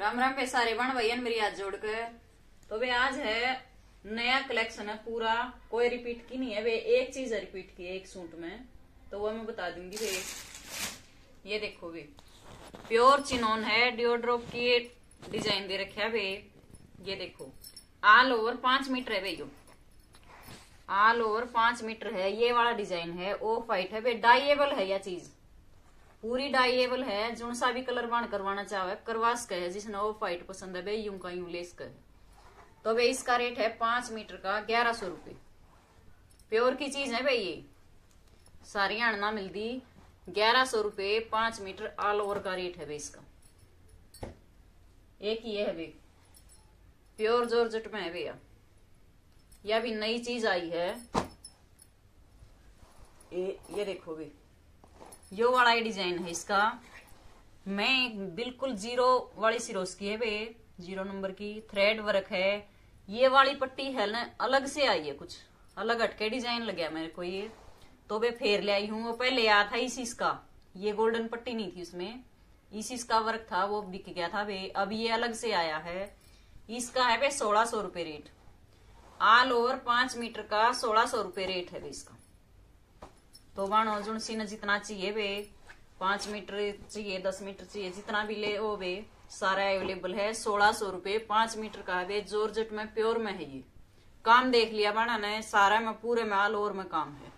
राम राम पे सारे बन भैयन मेरी हाथ जोड़ के। तो वे आज है नया कलेक्शन है पूरा, कोई रिपीट की नहीं है। वे एक चीज रिपीट की है एक सूट में, तो वो मैं बता दूंगी। वे ये देखो वे प्योर चिनोन है, डिओड्रोप की डिजाइन दे रखे है वे। ये देखो ऑल ओवर 5 मीटर है भैया, ऑल ओवर 5 मीटर है। ये वाला डिजाइन है, ऑफ वाइट है वे, डाइएबल है। यह चीज पूरी डाइएबल है, जो सा भी कलर बाण करवाना चाहे करवा सके है, जिसने ऑफ वाइट पसंद है वे यूं का यूं ले सके। तो भाई इसका रेट है 5 मीटर का 1100 रुपये। प्योर की चीज है भाई, ये सारी हड़ना मिलती 1100 रुपये 5 मीटर ऑल ओवर का रेट है भाई इसका। एक ये है भाई प्योर जॉर्जेट में है भैया, यह भी नई चीज आई है। ये देखो भाई यो वाला ये डिजाइन है इसका, मैं बिल्कुल जीरो वाली सिरोस की है बे, 0 नंबर की थ्रेड वर्क है। ये वाली पट्टी है ना अलग से आई है, कुछ अलग हटके डिजाइन लग गया मेरे को ये, तो बे फेर ले आई हूँ। वो पहले आया था इसी का, ये गोल्डन पट्टी नहीं थी उसमें, इसी का वर्क था, वो बिक गया था बे। अब ये अलग से आया है, इसका है बे 1600 रुपये रेट। ऑल ओवर 5 मीटर का 1600 रुपये रेट है बे इसका। तो बानो जुन सी न जितना चाहिए बे, 5 मीटर चाहिए 10 मीटर चाहिए जितना भी ले वो बे सारा अवेलेबल है। 1600 रुपये 5 मीटर का है बे, जॉर्जेट में प्योर में है। ये काम देख लिया बाना ने सारा में, पूरे में ऑल ओवर में काम है।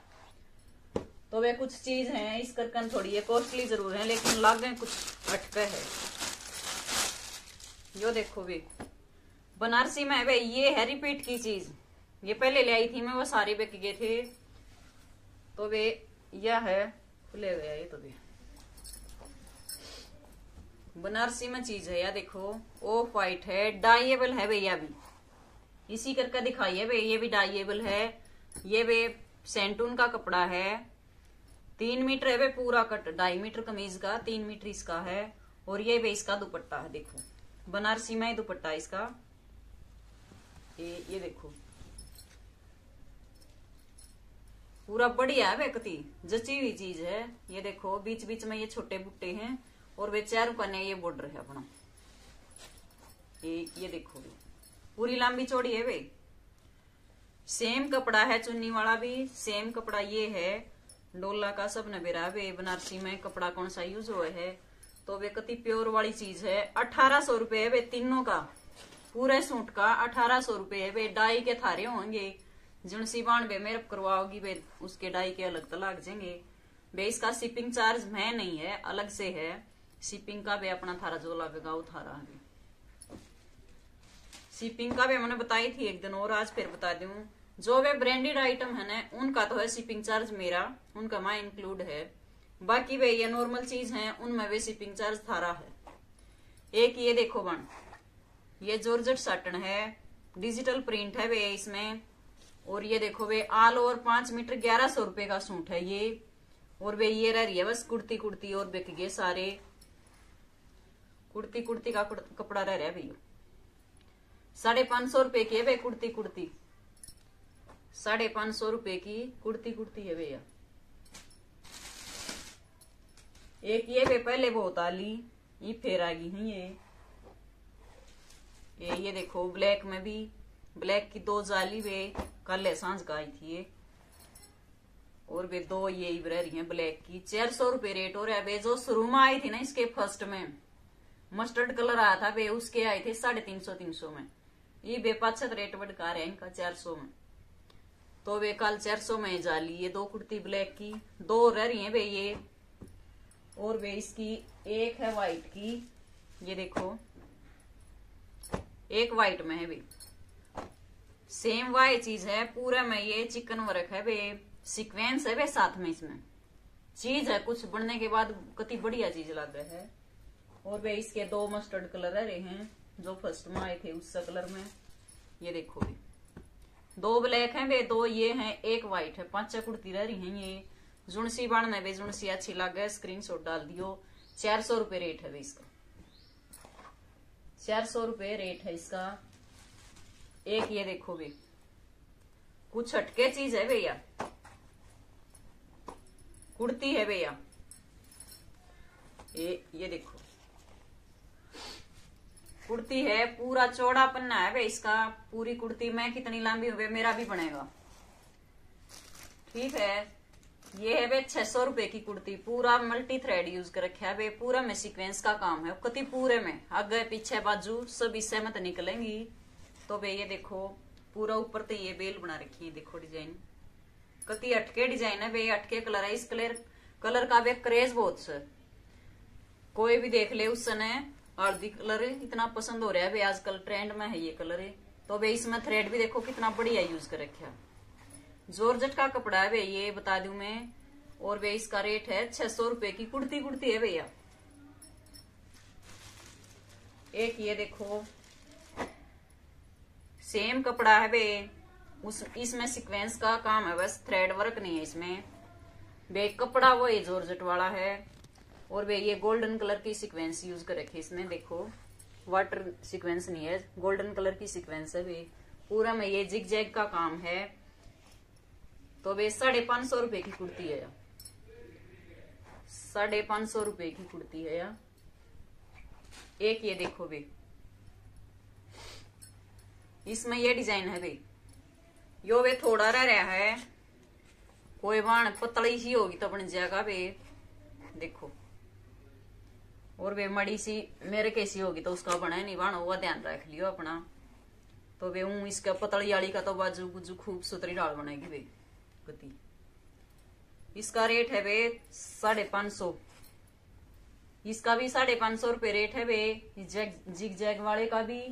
तो वे कुछ चीज है इस करकन थोड़ी है, कॉस्टली जरूर है लेकिन लागे कुछ अटके है। यो देखो बे बनारसी में है बे, ये है रिपीट की चीज, ये पहले ले आई थी मैं, वो सारे बिक गए थे। तो वे यह है खुले गया ये, तो वे बनारसी में चीज है। या देखो ऑफ वाइट है, डाइएबल है भैया भी, इसी करके दिखाई है भे, ये भी डाइएबल है। ये वे सेंटून का कपड़ा है, 3 मीटर है वे पूरा कट, 2.5 मीटर कमीज का, 3 मीटर इसका है। और ये वे इसका दुपट्टा है, देखो बनारसी में ही दुपट्टा है इसका। ये देखो पूरा बढ़िया है व्यक्ति, जची हुई चीज है। ये देखो बीच बीच में ये छोटे बुट्टे हैं और वे चारों कने ये बॉर्डर है अपना। ये देखो पूरी लंबी चौड़ी है वे, सेम कपड़ा है चुन्नी वाला भी, सेम कपड़ा ये है डोला का, सब नबेरा वे। बनारसी में कपड़ा कौन सा यूज हुआ है, तो वे कति प्योर वाली चीज है। 1800 रुपये है वे तीनों का, पूरे सूट का 1800 रुपये है वे। डाई के थारे होंगे, जुन सी बानवे मेरप करवाओगी वे उसके डाई के अलग तलाक जाएंगे बे। इसका शिपिंग चार्ज में नहीं है, अलग से है शिपिंग का बे, अपना थारा जो लगेगा वो थारा है। शिपिंग का भी मैंने बताई थी एक दिन, और आज फिर बता दूं। जो वे ब्रांडेड आइटम है ना उनका तो है शिपिंग चार्ज मेरा, उनका माँ इंक्लूड है। बाकी वे ये नॉर्मल चीज है उनमें वे शिपिंग चार्ज थारा है। एक ये देखो बन, ये जॉर्जेट साटन है, डिजिटल प्रिंट है वे इसमें। और ये देखो वे ऑल ओवर 5 मीटर 1100 रुपये का सूट है ये। और वे ये रह रही है बस कुर्ती कुर्ती, और बिक गए सारे कुर्ती कुर्ती का कपड़ा रह रहा है भैया। 550 रुपये की है वे कुर्ती कुर्ती, 550 रुपये की कुर्ती कुर्ती है भैया। एक ये वे पहले बहुत आली ये फेर आ गई है ये देखो ब्लैक में भी, ब्लैक की 2 जाली वे कल सांझ का आई थी ये। और वे 2 ये रह रही है ब्लैक की, 400 रुपये रेट हो रहा है। वे जो शुरू में आई थी ना इसके फर्स्ट में मस्टर्ड कलर आया था वे, उसके आए थे 350 में, ये बेपाचक रेट बढ़का रहे हैं इनका 400 में। तो वे कल 400 में जाली ये 2 कुर्ती ब्लैक की 2 रह रही है वे ये। और वे इसकी एक है व्हाइट की, ये देखो एक व्हाइट में है वे, सेम वाई चीज है पूरे में। ये चिकन वर्क है वे, सीक्वेंस है वे साथ में, इसमें चीज है कुछ बनने के बाद कितनी बढ़िया चीज लग रहा है। और वे इसके 2 मस्टर्ड कलर रहे हैं जो फर्स्ट में आए थे उस कलर में। ये देखो वे 2 ब्लैक है वे, 2 ये हैं, 1 व्हाइट है, 5 कुर्ती रह रही है ये। जुनसी बन में वे जुनसी अच्छी लग गए, स्क्रीनशॉट डाल दियो। 400 रुपये रेट है वे इसका, 400 रुपये रेट है इसका। एक ये देखो भी कुछ हटके चीज है भैया, कुर्ती है भैया। ये देखो कुर्ती है, पूरा चौड़ा पन्ना है भाई इसका, पूरी कुर्ती में कितनी लंबी हुए मेरा भी बनेगा। ठीक है, ये है भाई 600 रुपए की कुर्ती, पूरा मल्टी थ्रेड यूज कर रखे है भाई, पूरा में सीक्वेंस का काम है, कति पूरे में आगे पीछे बाजू सब इससे मत निकलेंगी। तो भाई ये देखो पूरा ऊपर तो ये बेल बना रखी है, देखो डिजाइन कति अटके डिजाइन है भाई, अटके कलर है। इस कलर का भाई क्रेज बहुत सर, कोई भी देख ले उस समय हल्दी कलर इतना पसंद हो रहा है भाई, आजकल ट्रेंड में है ये कलर है। तो भाई इसमें थ्रेड भी देखो कितना बढ़िया यूज कर रखा है, जॉर्जेट का कपड़ा है भाई ये बता दूं मैं। और भाई इसका रेट है 600 रुपए की कुर्ती है भैया। एक ये देखो सेम कपड़ा है भाई, उस इसमें सीक्वेंस का काम है बस, थ्रेड वर्क नहीं है इसमें भाई। कपड़ा वो ये जॉर्जेट वाला है और वे ये गोल्डन कलर की सीक्वेंस यूज कर रखी इसमें, देखो वाटर सीक्वेंस नहीं है, गोल्डन कलर की सीक्वेंस है वे पूरा में, ये जिगजैग का काम है। तो वे 550 रुपए की कुर्ती है, 550 रुपए की कुर्ती है या। एक ये देखो वे इसमें ये डिजाइन है वे, यो वे थोड़ा रह रहा है, कोई वाण पतली ही होगी तो बन जाएगा वे देखो, और वे मड़ी सी मेरे कैसी होगी तो उसका बना नहीं बना हुआ, ध्यान रख लियो अपना। तो वे हूं इसका पतली आली का तो बाजू गुजू खूब सुथरी डाल बनाएगी वे गति। इसका रेट है वे 550, इसका भी 550 रुपये रेट है वे, जिग जैग वाले का भी।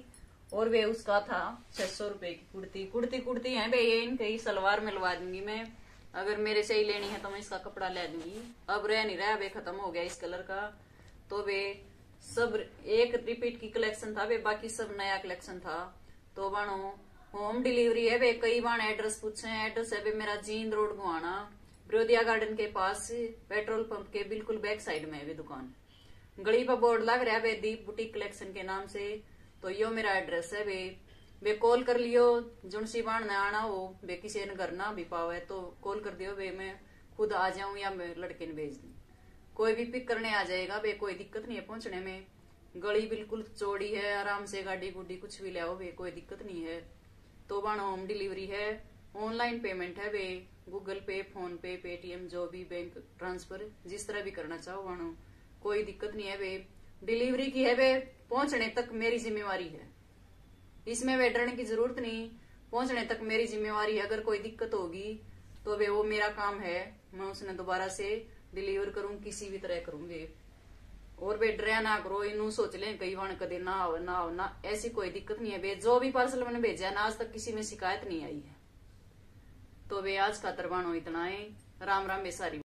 और वे उसका था 600 रुपये की कुर्ती, कुर्ती है वे ये, इनकी सलवार मिलवा दूंगी मैं, अगर मेरे से ही लेनी है तो मैं इसका कपड़ा ले दूंगी। अब रह नहीं रहा वे, खत्म हो गया इस कलर का। तो वे सब एक रिपीट की कलेक्शन था वे, बाकी सब नया कलेक्शन था। तो बानो होम डिलीवरी है वे, कई बार एड्रेस पूछे हैं, एड्रेस है वे मेरा जींद रोड गोहाना, ब्रोदिया गार्डन के पास पेट्रोल पंप के बिल्कुल बैक साइड में है वे दुकान, गली पर बोर्ड लग रहा है वे दीप बुटीक कलेक्शन के नाम से। तो यो मेरा एड्रेस है वे कॉल कर लियो, जुनसी बाण न आना हो वे, किसी ने घर ना भी पाओ है तो कॉल कर दियो वे, मैं खुद आ जाऊं या मैं लड़के ने भेज दूं, कोई भी पिक करने आ जाएगा बे, कोई दिक्कत नहीं है पहुंचने में। गली बिल्कुल चौड़ी है, आराम से गाड़ी गुड्डी कुछ भी ले आओ बे, कोई दिक्कत नहीं है। तो बाण होम डिलीवरी है, ऑनलाइन पेमेंट है बे, Google Pay, PhonePe, Paytm, जो भी बैंक ट्रांसफर जिस तरह भी करना चाहो बाणो, कोई दिक्कत नहीं है बे। डिलीवरी की है बे, पहुंचने तक मेरी जिम्मेवारी है, इसमें वे डरने की जरूरत नहीं, पहुंचने तक मेरी जिम्मेवारी है। अगर कोई दिक्कत होगी तो वे वो मेरा काम है, मैं उसने दोबारा से डिलीवर करूं, किसी भी तरह करूंगी। और वे डरा ना करो, इन सोच लें कई बार कदे ना हो ना हो ना, ऐसी कोई दिक्कत नहीं है बे। जो भी पार्सल मैंने भेजा ना आज तक किसी में शिकायत नहीं आई है। तो वे आज का तरवानो इतना है, राम राम बे सारी।